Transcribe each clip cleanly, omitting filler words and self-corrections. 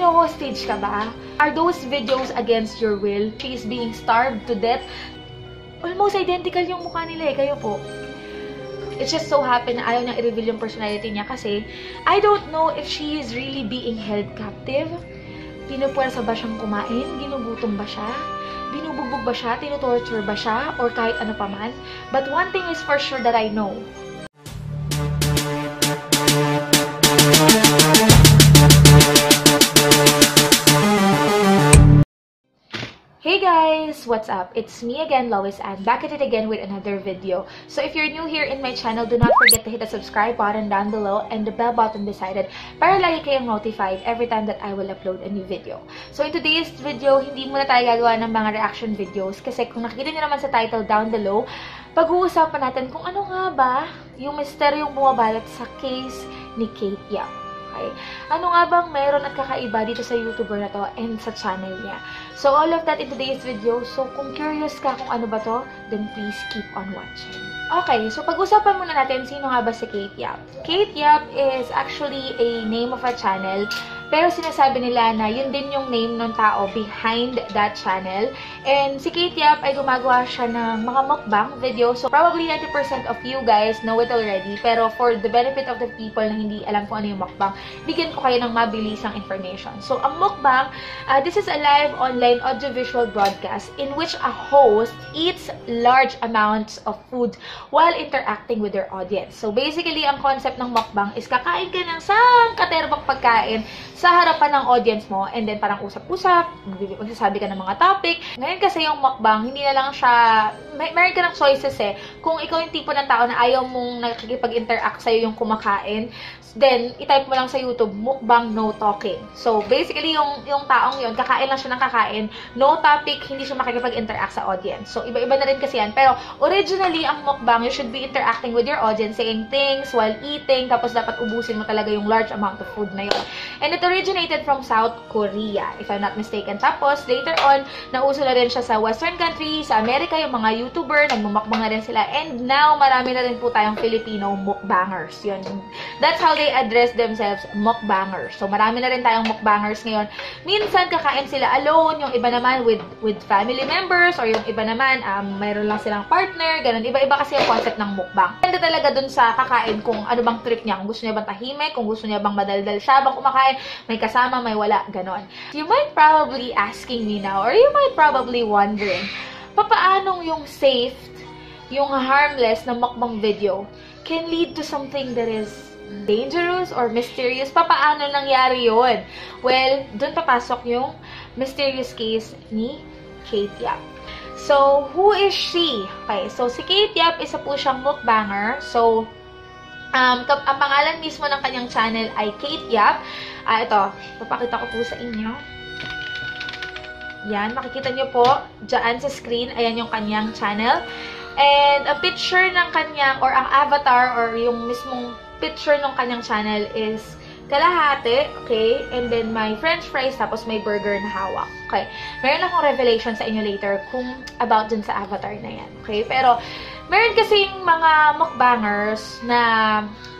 feeling mo hostage ka ba? Are those videos against your will? She's being starved to death. Almost identical yung mukha nila eh, kayo po. It's just so happy na ayaw niyang i-reveal yung personality niya kasi I don't know if she is really being held captive. Pinupuwersa ba siyang kumain? Ginugutom ba siya? Binubugbog ba siya? Tinutorture ba siya? Or kahit ano pa man? But one thing is for sure that I know. Hey guys! What's up? It's me again, Lois Anne, back at it again with another video. So if you're new here in my channel, do not forget to hit the subscribe button down below and the bell button beside it para lagi kayong notified every time that I will upload a new video. So in today's video, hindi muna tayo gagawa ng mga reaction videos kasi kung nakikita nyo naman sa title down below, pag-uusapan natin kung ano nga ba yung misteryong bumabalot sa case ni Kate Yup. Okay. Ano nga bang meron at kakaiba dito sa YouTuber na to and sa channel niya? So, all of that in today's video. So, kung curious ka kung ano ba to, then please keep on watching. Okay, so pag-usapan muna natin sino nga ba si Kate Yup. Kate Yup is actually a name of a channel, pero sinasabi nila na yun din yung name ng tao behind that channel. And si Kate Yup ay gumagawa siya ng mga mukbang video. So, probably 90% of you guys know it already. Pero for the benefit of the people na hindi alam kung ano yung mukbang, bigyan ko kayo ng mabilisang information. So, ang mukbang, this is a live online audiovisual broadcast in which a host eats large amounts of food while interacting with their audience. So, basically, ang concept ng mukbang is kakain ka ng sangkaterbang pagkain sa harapan ng audience mo, and then parang usap-usap, magsasabi ka ng mga topic. Ngayon kasi yung mukbang, hindi na lang siya, meron ka ng choices eh. Kung ikaw yung tipo ng tao na ayaw mong nakikipag-interact sa'yo yung kumakain, then itype mo lang sa YouTube, mukbang, no talking. So, basically, yung taong yun, kakain lang siya ng kakain, no topic, hindi siya makikipag-interact sa audience. So, iba-iba na rin kasi yan. Pero, originally, ang mukbang, you should be interacting with your audience, saying things while eating, tapos dapat ubusin mo talaga yung large amount of food na yun. And ito originated from South Korea, if I'm not mistaken. Tapos, later on, nauso na rin siya sa Western country, sa Amerika, yung mga YouTuber, nagmumakbang na rin sila. And now, marami na rin po tayong Filipino mukbangers. Yun. That's how they address themselves, mukbangers. So, marami na rin tayong mukbangers ngayon. Minsan, kakain sila alone, yung iba naman with family members, or yung iba naman, mayroon lang silang partner, ganun. Iba-iba kasi yung concept ng mukbang. Ganda talaga dun sa kakain kung ano bang trip niya. Kung gusto niya bang tahimik, kung gusto niya bang madaldal siya, bang kumakain, may kasama, may wala, ganon. You might probably asking me now, or you might probably wondering, papaanong yung safe, yung harmless na mukbang video can lead to something that is dangerous or mysterious? Papaano nangyari yun? Well, dun papasok yung mysterious case ni Kate Yup. So, who is she? Okay, so si Kate Yup, isa po siyang mukbanger. So, ang pangalan mismo ng kanyang channel ay Kate Yup. Ito, papakita ko po sa inyo. Yan, makikita nyo po dyan sa screen, ayan yung kanyang channel. And a picture ng kanyang, or ang avatar, or yung mismong picture ng kanyang channel is kalahati, okay? And then may french fries, tapos may burger na hawak. Okay, meron akong revelation sa inyo later kung about dun sa avatar na yan. Okay, pero meron kasing mga mukbangers na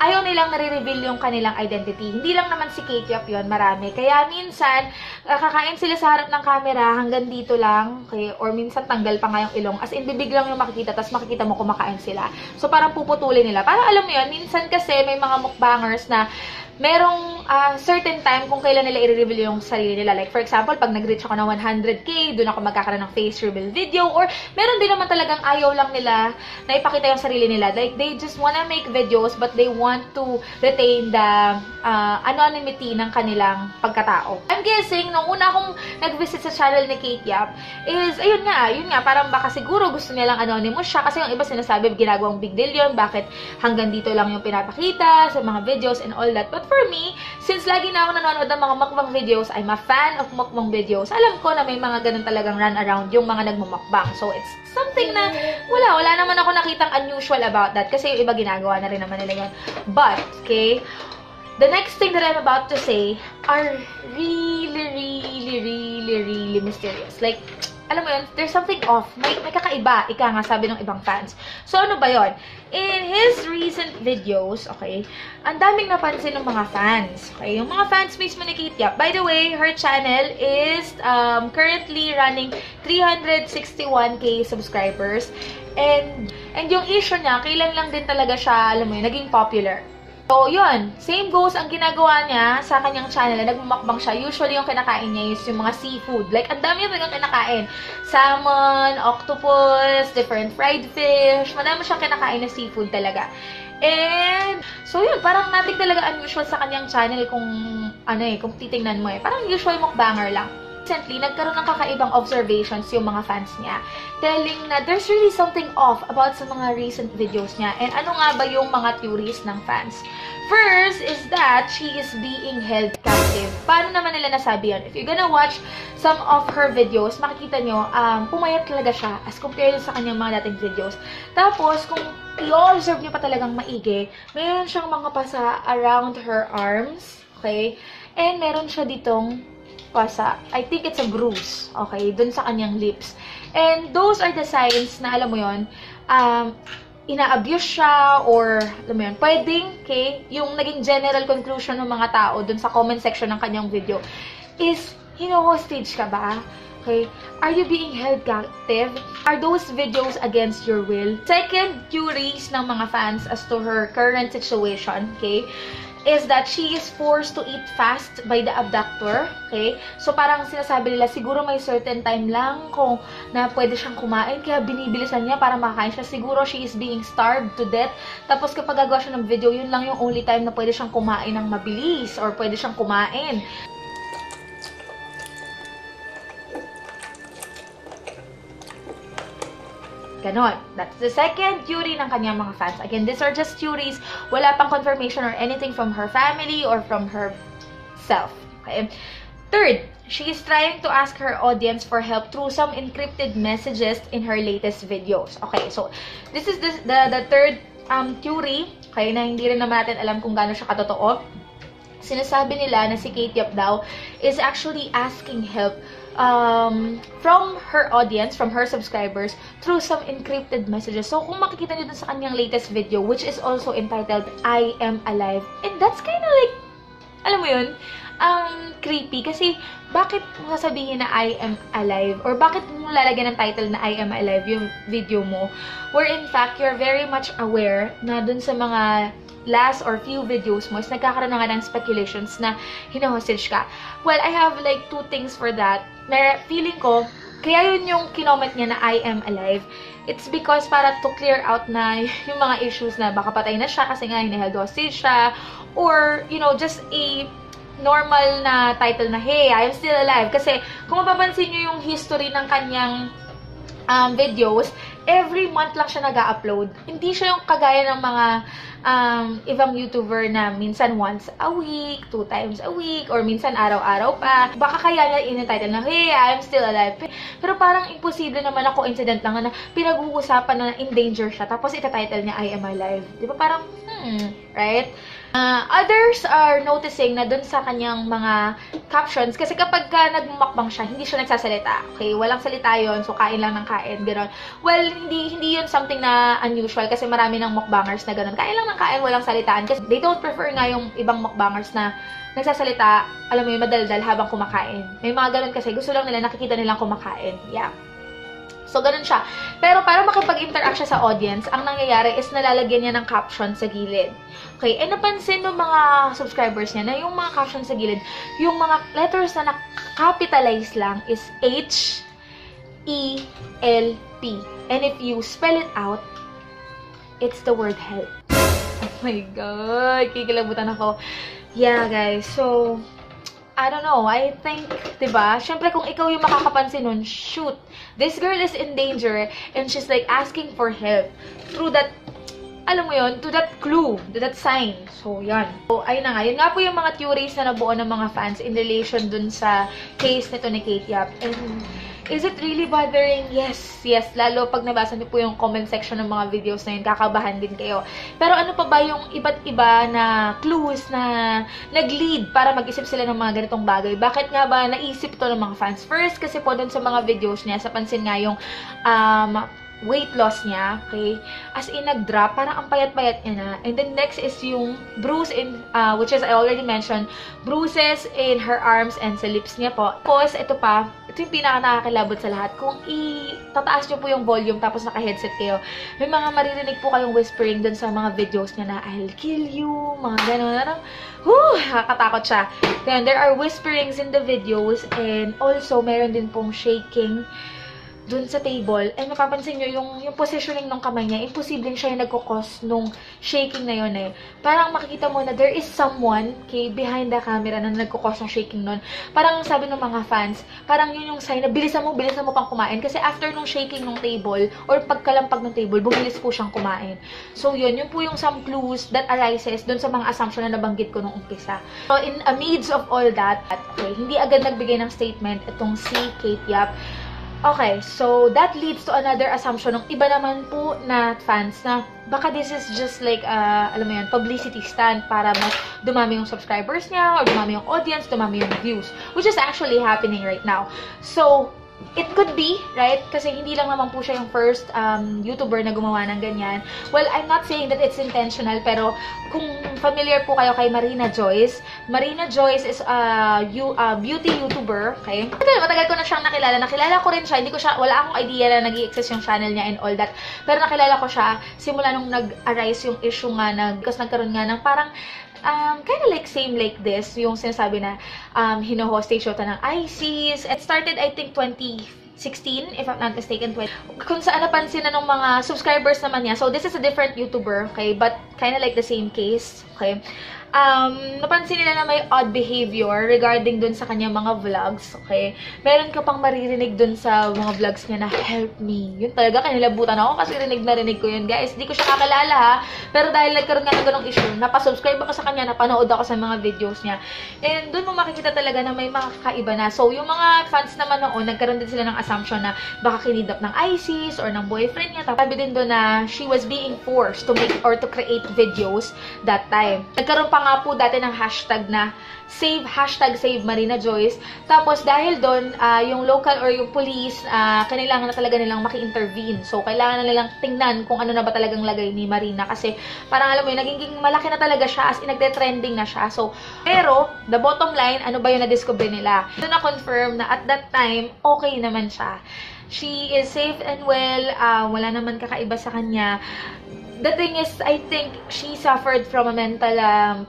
ayaw nilang nare-reveal yung kanilang identity. Hindi lang naman si Kate Yup yun, marami. Kaya minsan, kakain sila sa harap ng camera hanggang dito lang. Okay? Or minsan tanggal pa nga yung ilong. As in, bibig lang yung makikita, tapos makikita mo kumakain sila. So, parang puputulin nila. Parang alam mo yun, minsan kasi may mga mukbangers na merong certain time kung kailan nila i-reveal yung sarili nila. Like, for example, pag nag-reach ako ng 100K, doon ako magkakaroon ng face reveal video. Or, meron din naman talagang ayaw lang nila na ipakita yung sarili nila. Like, they just wanna make videos, but they want to retain the anonymity ng kanilang pagkatao. I'm guessing, nung una akong nag-visit sa channel ni Kate Yup, is, ayun nga, parang baka siguro gusto nilang anonymous siya. Kasi yung iba sinasabi, ginagawang big deal yun. Bakit hanggang dito lang yung pinapakita sa mga videos and all that. But for me, since lagi na ako nanonood ng mga mukbang videos, I'm a fan of mukbang videos. Alam ko na may mga ganun talagang run around yung mga nagmumukbang. So, it's something na wala naman ako nakitang unusual about that. Kasi yung iba ginagawa na rin naman nila yun. But, okay, the next thing that I'm about to say are really, really, really, really mysterious. Like, alam mo yun, there's something off. May kakaiba, ika nga sabi ng ibang fans. So, ano ba yun? In his recent videos, okay, ang daming napansin ng mga fans. Okay, yung mga fans mismo ni Kate Yup. By the way, her channel is currently running 361k subscribers. And yung issue niya, kailan lang din talaga siya, alam mo yun, naging popular. So, yun. Same goes ang ginagawa niya sa kanyang channel. Nagmumukbang siya. Usually, yung kinakain niya is yung mga seafood. Like, ang dami yung kinakain. Salmon, octopus, different fried fish. Madami siyang kinakain na seafood talaga. And, so yun. Parang nating talaga unusual sa kanyang channel kung, ano eh, kung titingnan mo eh. Parang usual mukbanger lang. Recently, nagkaroon ng kakaibang observations yung mga fans niya, telling na there's really something off about sa mga recent videos niya. And ano nga ba yung mga theories ng fans? First is that she is being held captive. Paano naman nila nasabi yan? If you're gonna watch some of her videos, makikita nyo, pumayat talaga siya as compared sa kanyang mga dating videos. Tapos, kung i-observe nyo pa talagang maigi, meron siyang mga pasa around her arms, okay? And meron siya ditong pasa. I think it's a bruise. Okay? Dun sa kanyang lips. And those are the signs na, alam mo yun, ina-abuse siya or, alam mo yun, pwedeng, okay, yung naging general conclusion ng mga tao dun sa comment section ng kanyang video is, hino-hostage ka ba? Okay? Are you being held captive? Are those videos against your will? Second theories ng mga fans as to her current situation, okay, is that she is forced to eat fast by the abductor, okay? So, parang sinasabi nila, siguro may certain time lang kung na pwede siyang kumain, kaya binibilisan niya para makakain siya. Siguro, she is being starved to death. Tapos, kapag gagawa siya ng video, yun lang yung only time na pwede siyang kumain ng mabilis or pwede siyang kumain. Ganon. That's the second theory ng kanyang mga fans. Again, these are just theories. Wala pang confirmation or anything from her family or from herself. Okay? Third, she is trying to ask her audience for help through some encrypted messages in her latest videos. Okay, so this is the third theory, okay, na hindi rin naman natin alam kung gaano siya katotoo. Sinasabi nila na si Kate Yup daw is actually asking help from her audience, from her subscribers, through some encrypted messages. So, kung makikita nyo dun sa kanyang latest video, which is also entitled, I Am Alive. And that's kind of like, alam mo yun, creepy. Kasi, bakit mo sasabihin na I Am Alive? Or bakit mo lalagyan ng title na I Am Alive yung video mo? Where in fact, you're very much aware na dun sa mga last or few videos mo is nagkakaroon na nga ng speculations na hino-hostage ka. Well, I have like two things for that. May feeling ko, kaya yun yung kinoment niya na I Am Alive. It's because para to clear out na yung mga issues na baka patay na siya kasi nga hino-held hostage siya. Or, you know, just a normal na title na, hey, I am still alive. Kasi kung mapapansin nyo yung history ng kanyang videos, every month lang siya nag-upload. Hindi siya yung kagaya ng mga ibang YouTuber na minsan once a week, 2 times a week, or minsan araw-araw pa. Baka kaya niya in-title na, hey, I'm still alive. Pero parang imposible naman na coincident lang na pinag-uusapan na in danger siya. Tapos itatitle niya, I Am Alive. Di ba parang, right? Others are noticing na dun sa kanyang mga captions, kasi kapag nagmumukbang siya, hindi siya nagsasalita. Okay, walang salita yun, so kain lang ng kain, gano'n. Well, hindi yun something na unusual kasi marami ng mukbangers na gano'n. Kain lang ng kain, walang salitaan. Kasi they don't prefer nga yung ibang mukbangers na nagsasalita, alam mo yun, madaldal habang kumakain. May mga ganun kasi, gusto lang nila, nakikita nilang kumakain. Yeah. So, ganun siya. Pero para makipag-interact siya sa audience, ang nangyayari is nalalagyan niya ng caption sa gilid. Okay, and napansin ng mga subscribers niya na yung mga caption sa gilid, yung mga letters na nakapitalize lang is H-E-L-P. And if you spell it out, it's the word help. Oh my God, kikilabutan ako. Yeah, guys, so I don't know, I think, diba? Siyempre, kung ikaw yung makakapansin nun, shoot, this girl is in danger and she's like asking for help through that, alam mo yun, to that clue, to that sign. So, yan. So, ayun na nga. Yun nga po yung mga theories na nabuo ng mga fans in relation dun sa case nito ni Kate Yup. And Is it really bothering? Yes, yes. Lalo pag nabasa niyo po yung comment section ng mga videos na yun, kakabahan din kayo. Pero ano pa ba yung iba't iba na clues na nag-lead para mag-isip sila ng mga ganitong bagay? Bakit nga ba naisip to ng mga fans? First, kasi po dun sa mga videos niya, sa pansin nga yung weight loss niya, okay? As in, nag-drop, parang ang payat-payat niya na. And then next is yung bruise in, which is I already mentioned, bruises in her arms and sa lips niya po. Tapos, ito pa, ito yung pinaka-nakakilabot sa lahat. Kung itataas nyo po yung volume tapos naka-headset kayo, may mga maririnig po kayong whispering dun sa mga videos niya na, I'll kill you, mga gano'n. Parang, whoo, nakakatakot siya. Then, there are whisperings in the videos and also, meron din pong shaking dun sa table. And mapapansin nyo, yung positioning ng kamay niya, imposible siya yung nagkukos nung shaking na yun eh. Parang makikita mo na there is someone, okay, behind the camera na nagkukos ng shaking nun. Parang sabi ng mga fans, parang yun yung sign na bilisan mo pang kumain. Kasi after nung shaking ng table, or pagkalampag ng table, bumilis po siyang kumain. So yun, yun po yung some clues that arises dun sa mga assumption na nabanggit ko nung umpisa. So in amidst of all that, okay, hindi agad nagbigay ng statement itong si Kate Yup. Okay, so that leads to another assumption ng iba naman po na fans na baka this is just like, alam mo yun, publicity stunt para mas dumami yung subscribers niya, or dumami yung audience, dumami yung views, which is actually happening right now. So, it could be, right? Kasi hindi lang naman po siya yung first YouTuber na gumawa ng ganyan. Well, I'm not saying that it's intentional, pero kung familiar po kayo kay Marina Joyce, Marina Joyce is a beauty YouTuber, okay? Matagal ko na siyang nakilala. Nakilala ko rin siya. Hindi ko siya, wala akong idea na nag-i-exist yung channel niya and all that. Pero nakilala ko siya simula nung nag-arise yung issue nga because nagkaroon nga ng parang kind of like same like this, yung sinasabi na hino-hostage siya ng ISIS. It started, I think, 2016, if I'm not mistaken, kung saan napansin na ng mga subscribers naman niya. So, this is a different YouTuber, okay? But, kind of like the same case, okay? Napansin nila na may odd behavior regarding dun sa kanya mga vlogs, okay? Meron ka pang maririnig dun sa mga vlogs niya na, help me. Yun talaga, kanilabutan ako kasi rinig na rinig ko yun, guys. Hindi ko siya kakalala, ha? Pero dahil nagkaroon nga ng ganong issue, napasubscribe ako sa kanya, napanood ako sa mga videos niya. And dun mo makikita talaga na may mga kakaiba na. So, yung mga fans naman noon, nagkaroon din sila ng assumption na baka kinidnap ng ISIS or ng boyfriend niya. Sabi din dun na she was being forced to make or to create videos that time. Nagkaroon pa nga po dati ng hashtag na save, #save Marina Joyce. Tapos dahil doon, yung local or yung police, kailangan na talaga nilang maki-intervene. So, kailangan na nilang tingnan kung ano na ba talagang lagay ni Marina. Kasi, parang alam mo yun, naging malaki na talaga siya as in nagte-trending na siya. So, pero, the bottom line, ano ba yung na-discover nila? Doon na-confirm na at that time, okay naman siya. She is safe and well, wala naman kakaiba sa kanya. The thing is, I think she suffered from a mental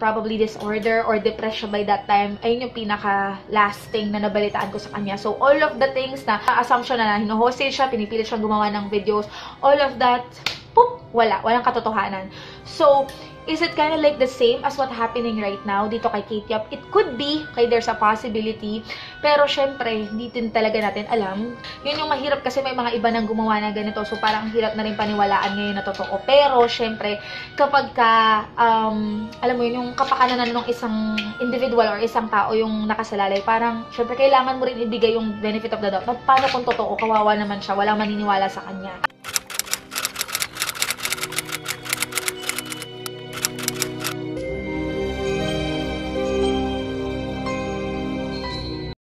probably disorder or depression by that time. Ayun yung pinaka-lasting na nabalitaan ko sa kanya. So, all of the things na assumption na hino-hostage siya, pinipilit siyang gumawa ng videos, all of that, poop, wala. Walang katotohanan. So, is it kind of like the same as what happening right now dito kay Kate Yup? It could be, okay, there's a possibility. Pero syempre, hindi din talaga natin alam. Yun yung mahirap kasi may mga iba nang gumawa na ganito. So parang hirap na rin paniwalaan ngayon na totoo. Pero syempre, kapag ka, alam mo yun, yung kapakanan ng isang individual or isang tao yung nakasalalay, parang syempre kailangan mo rin ibigay yung benefit of the doubt. Paano kung totoo? Kawawa naman siya. Walang maniniwala sa kanya.